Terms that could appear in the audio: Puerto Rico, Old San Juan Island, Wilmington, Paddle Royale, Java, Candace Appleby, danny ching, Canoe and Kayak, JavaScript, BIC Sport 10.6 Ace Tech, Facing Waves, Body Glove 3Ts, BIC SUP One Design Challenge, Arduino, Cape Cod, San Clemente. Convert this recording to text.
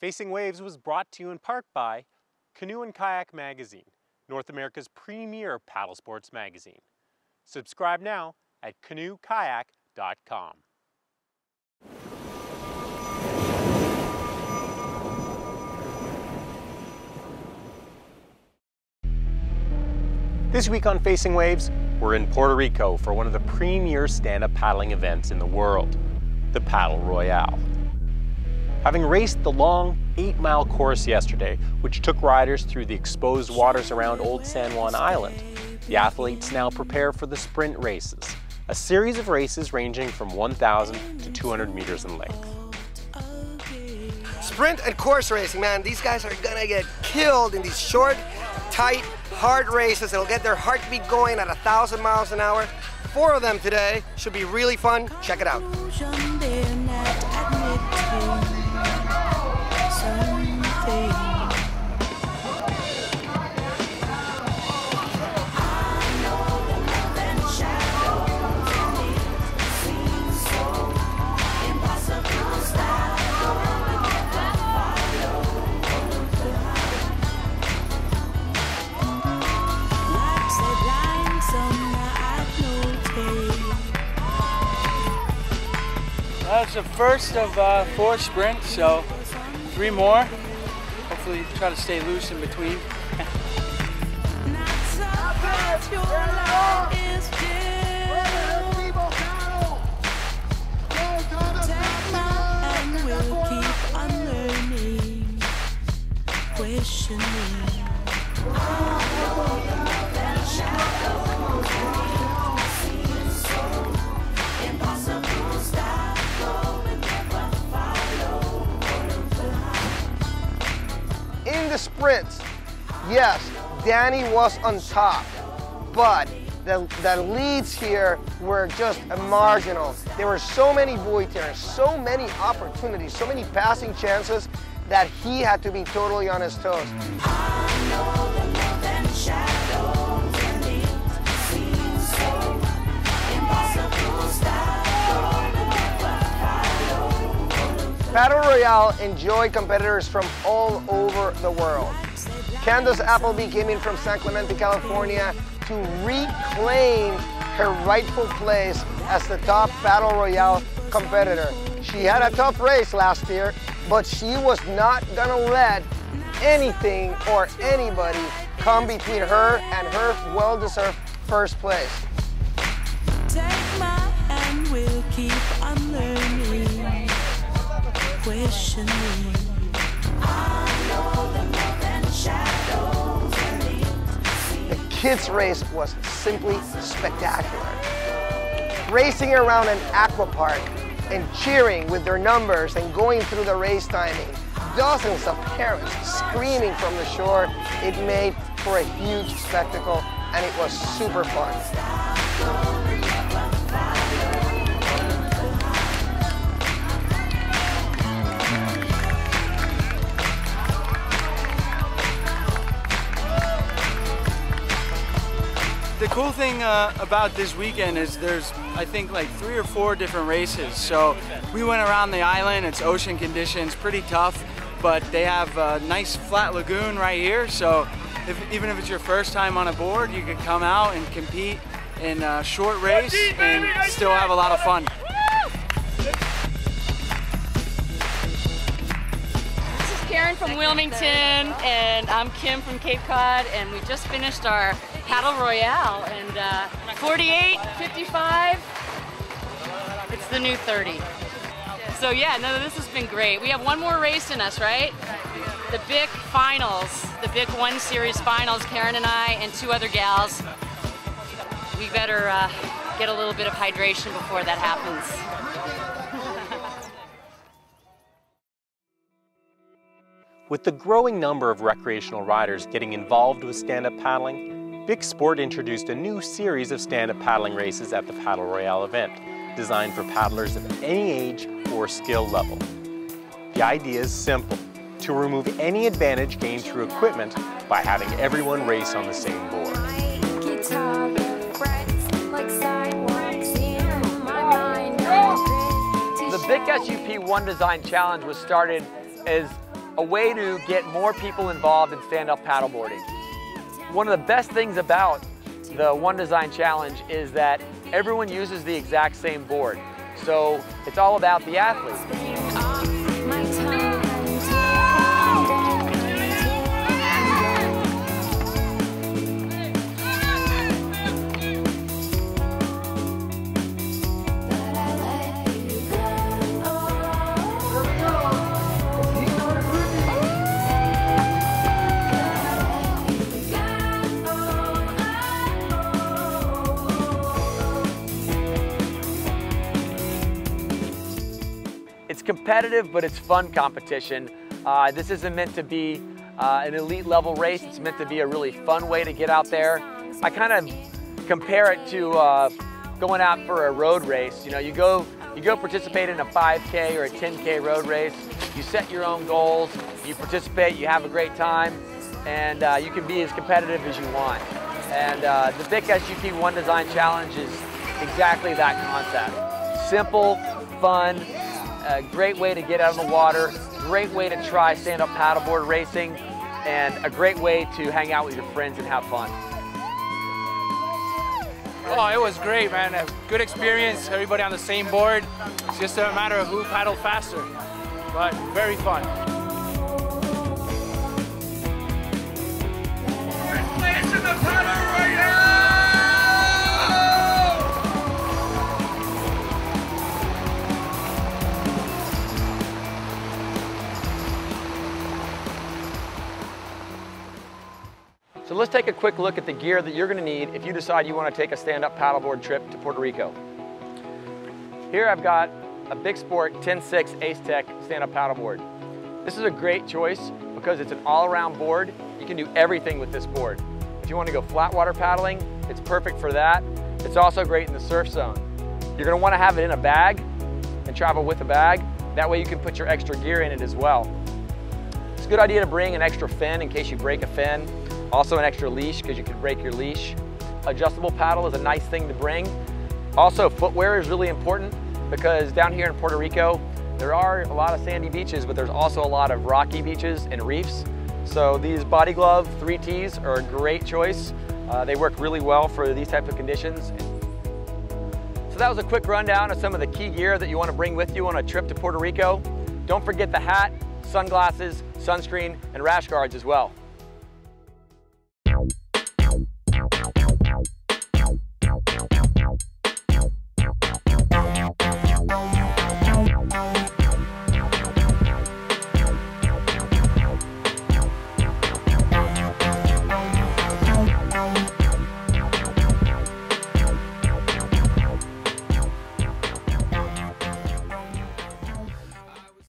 Facing Waves was brought to you in part by Canoe and Kayak magazine, North America's premier paddle sports magazine. Subscribe now at canoekayak.com. This week on Facing Waves, we're in Puerto Rico for one of the premier stand-up paddling events in the world, the Paddle Royale. Having raced the long 8-mile course yesterday, which took riders through the exposed waters around Old San Juan Island, the athletes now prepare for the sprint races, a series of races ranging from 1,000 to 200 meters in length. Sprint and course racing, man, these guys are gonna get killed in these short, tight, hard races. It'll get their heartbeat going at 1,000 miles an hour. 4 of them today. Should be really fun. Check it out. It's the first of 4 sprints, so 3 more. Hopefully try to stay loose in between. Sprints, yes, Danny was on top, but the leads here were just marginal. There were so many void there, so many opportunities, so many passing chances that he had to be totally on his toes. Paddle Royale enjoy competitors from all over the world. Candace Appleby came in from San Clemente, California to reclaim her rightful place as the top Paddle Royale competitor. She had a tough race last year, but she was not gonna let anything or anybody come between her and her well-deserved first place. Take my hand, we'll keep on learning. Questioning. The kids' race was simply spectacular. Racing around an aqua park and cheering with their numbers and going through the race timing. Dozens of parents screaming from the shore. It made for a huge spectacle and it was super fun. The cool thing about this weekend is there's, I think, like 3 or 4 different races. So we went around the island. It's ocean conditions, pretty tough, but they have a nice flat lagoon right here. So even if it's your first time on a board, you can come out and compete in a short race and still have a lot of fun. This is Karen from Wilmington, and I'm Kim from Cape Cod, and we just finished our Paddle Royale, and 48, 55, it's the new 30. So yeah, no, this has been great. We have 1 more race in us, right? The BIC finals, the BIC 1 series finals, Karen and I and 2 other gals. We better get a little bit of hydration before that happens. With the growing number of recreational riders getting involved with stand-up paddling, BIC Sport introduced a new series of stand-up paddling races at the Paddle Royale event, designed for paddlers of any age or skill level. The idea is simple, to remove any advantage gained through equipment by having everyone race on the same board. The BIC SUP One Design Challenge was started as a way to get more people involved in stand-up paddleboarding. One of the best things about the One Design Challenge is that everyone uses the exact same board. So it's all about the athlete. Competitive, but it's fun competition. This isn't meant to be an elite level race. It's meant to be a really fun way to get out there. I kind of compare it to going out for a road race. You know, you go participate in a 5K or a 10K road race. You set your own goals, you participate, you have a great time, and you can be as competitive as you want. And the BIC SUP One Design Challenge is exactly that concept. Simple, fun, a great way to get out of the water, great way to try stand-up paddleboard racing, and a great way to hang out with your friends and have fun. Oh, it was great, man. A good experience, everybody on the same board. It's just a matter of who paddled faster, but very fun. First place in the Paddle Royale! So let's take a quick look at the gear that you're going to need if you decide you want to take a stand-up paddleboard trip to Puerto Rico. Here I've got a BIC Sport 10.6 Ace Tech stand-up paddleboard. This is a great choice because it's an all-around board. You can do everything with this board. If you want to go flat water paddling, it's perfect for that. It's also great in the surf zone. You're going to want to have it in a bag and travel with a bag. That way you can put your extra gear in it as well. It's a good idea to bring an extra fin in case you break a fin. Also an extra leash because you could break your leash. Adjustable paddle is a nice thing to bring. Also, footwear is really important because down here in Puerto Rico, there are a lot of sandy beaches, but there's also a lot of rocky beaches and reefs. So these Body Glove 3Ts are a great choice. They work really well for these types of conditions. So that was a quick rundown of some of the key gear that you want to bring with you on a trip to Puerto Rico. Don't forget the hat, sunglasses, sunscreen, and rash guards as well.